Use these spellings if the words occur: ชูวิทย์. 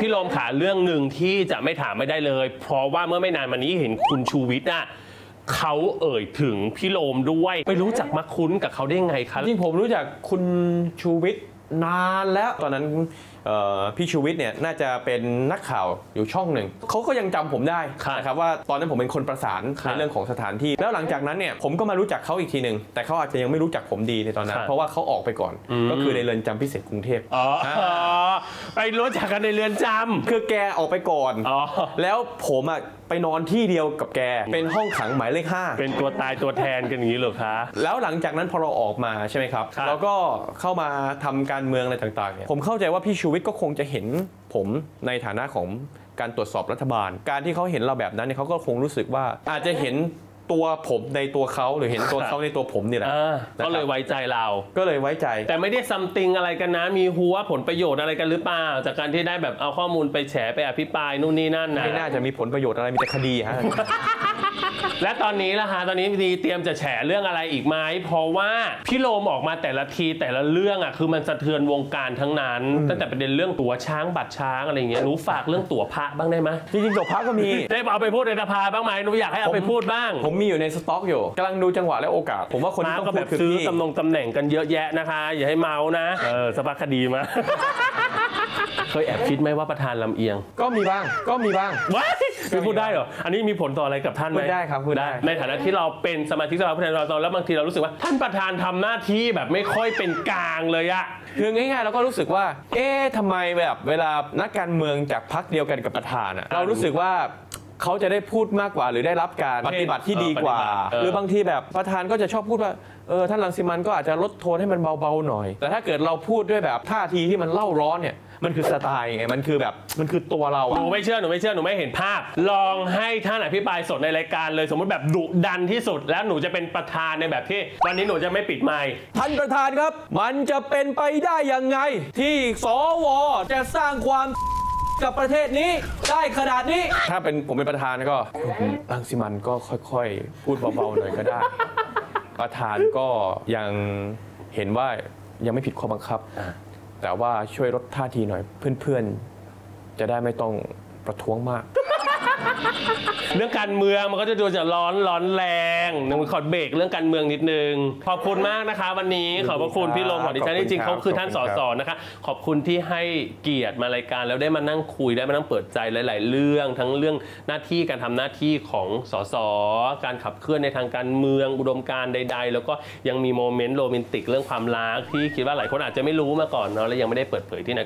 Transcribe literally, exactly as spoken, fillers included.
พี่ลมขาเรื่องหนึ่งที่จะไม่ถามไม่ได้เลยเพราะว่าเมื่อไม่นานมานี้เห็นคุณชูวิทย์น่ะเขาเอ่ยถึงพี่ลมด้วยไปรู้จักมาคุ้นกับเขาได้ไงครับจริงผมรู้จักคุณชูวิทย์นานแล้วตอนนั้นพี่ชูวิทย์เนี่ยน่าจะเป็นนักข่าวอยู่ช่องหนึ่งเขาก็ยังจำผมได้นะครับว่าตอนนั้นผมเป็นคนประสานในเรื่องของสถานที่แล้วหลังจากนั้นเนี่ยผมก็มารู้จักเขาอีกทีหนึ่งแต่เขาอาจจะยังไม่รู้จักผมดีในตอนนั้นเพราะว่าเขาออกไปก่อนก็คือในเรือนจำพิเศษกรุงเทพอ๋อไปรู้จักกันในเรือนจำคือแกออกไปก่อนแล้วผมอ่ะไปนอนที่เดียวกับแกเป็นห้องขังหมายเลขห้าเป็นตัวตายตัวแทนกันอย่างนี้หรอคะแล้วหลังจากนั้นพอเราออกมาใช่ไหมครับเราก็เข้ามาทำการเมืองอะไรต่างๆเนี่ยผมเข้าใจว่าพี่ชูวิทย์ก็คงจะเห็นผมในฐานะของการตรวจสอบรัฐบาลการที่เขาเห็นเราแบบนั้นเนี่ยเขาก็คงรู้สึกว่าอาจจะเห็นตัวผมในตัวเขาหรือเห็นตัวเขาในตัวผมนี่แหละก็เลยไว้ใจเราก็เลยไว้ใจแต่ไม่ได้ซัมติงอะไรกันนะมีหัวผลประโยชน์อะไรกันหรือเปล่าจากการที่ได้แบบเอาข้อมูลไปแฉไปอภิปรายนู่นนี่นั่นนะไม่น่าจะมีผลประโยชน์อะไรมีแต่คดีฮะและตอนนี้ล่ะฮะตอนนี้ดีเตรียมจะแฉเรื่องอะไรอีกไหมเพราะว่าพี่ลมออกมาแต่ละทีแต่ละเรื่องอ่ะคือมันสะเทือนวงการทั้งนั้นตั้งแต่ประเด็นเรื่องตั๋วช้างบัตรช้างอะไรอย่างเงี้ยหนูฝากเรื่องตั๋วพระบ้างได้ไหมจริงๆตั๋วพระก็มีได้เอาไปพูดในสภาบ้างไหมหนูอยากให้เอาไปพูดบ้างผมมีอยู่ในสต็อกอยู่กำลังดูจังหวะและโอกาสผมว่าคนที่ต้องพูดคือซื้อตำแหน่งตำแหน่งกันเยอะแยะนะคะอย่าให้เมานะเออสภาคดีมาเคยแอบคิดไหมว่าประธานลำเอียงก็มีบ้างก็มีบ้างไม่พูดได้เหรออันนี้มีผลต่ออะไรกับท่านไหมได้ครับพูดได้ในฐานะที่เราเป็นสมาชิกสภาผู้แทนราษฎรแล้วบางทีเรารู้สึกว่าท่านประธานทำหน้าที่แบบไม่ค่อยเป็นกลางเลยอะคือง่ายๆเราก็รู้สึกว่าเอ๊ะทำไมแบบเวลานักการเมืองจากพรรคเดียวกันกับประธานอะเรารู้สึกว่าเขาจะได้พูดมากกว่าหรือได้รับการปฏิบัติที่ดีกว่าหรือบางทีแบบประธานก็จะชอบพูดว่าเออท่านรังสิมันก็อาจจะลดโทนให้มันเบาๆหน่อยแต่ถ้าเกิดเราพูดด้วยแบบท่าทีที่มันเล่าร้อนเนี่ยมันคือสไตล์ไงมันคือแบบมันคือตัวเราหนูไม่เชื่อหนูไม่เชื่อหนูไม่เห็นภาพลองให้ท่านอภิปรายสดในรายการเลยสมมติแบบดุดันที่สุดแล้วหนูจะเป็นประธานในแบบที่วันนี้หนูจะไม่ปิดไมค์ท่านประธานครับมันจะเป็นไปได้ยังไงที่สวจะสร้างความกับประเทศนี้ได้ขนาดนี้ถ้าเป็นผมเป็นประธานก็รังสิมันก็ค่อยๆพูดเบาๆหน่อยก็ได้ประธานก็ยังเห็นว่ายังไม่ผิดข้อบังคับแต่ว่าช่วยลดท่าทีหน่อยเพื่อนๆจะได้ไม่ต้องประท้วงมากเรื่องการเมืองมันก็จะดูจะร้อนร้อนแรงหนูขอเบรกเรื่องการเมืองนิดนึงขอบคุณมากนะคะวันนี้ขอบพระคุณพี่ลมของดิฉันจริงๆเขาคือท่านสสนะคะขอบคุณที่ให้เกียรติมารายการแล้วได้มานั่งคุยได้มานั่งเปิดใจหลายๆเรื่องทั้งเรื่องหน้าที่การทำหน้าที่ของสสการขับเคลื่อนในทางการเมืองอุดมการณ์ใดๆแล้วก็ยังมีโมเมนต์โรแมนติกเรื่องความรักที่คิดว่าหลายคนอาจจะไม่รู้มาก่อนเนาะและยังไม่ได้เปิดเผยที่ไหน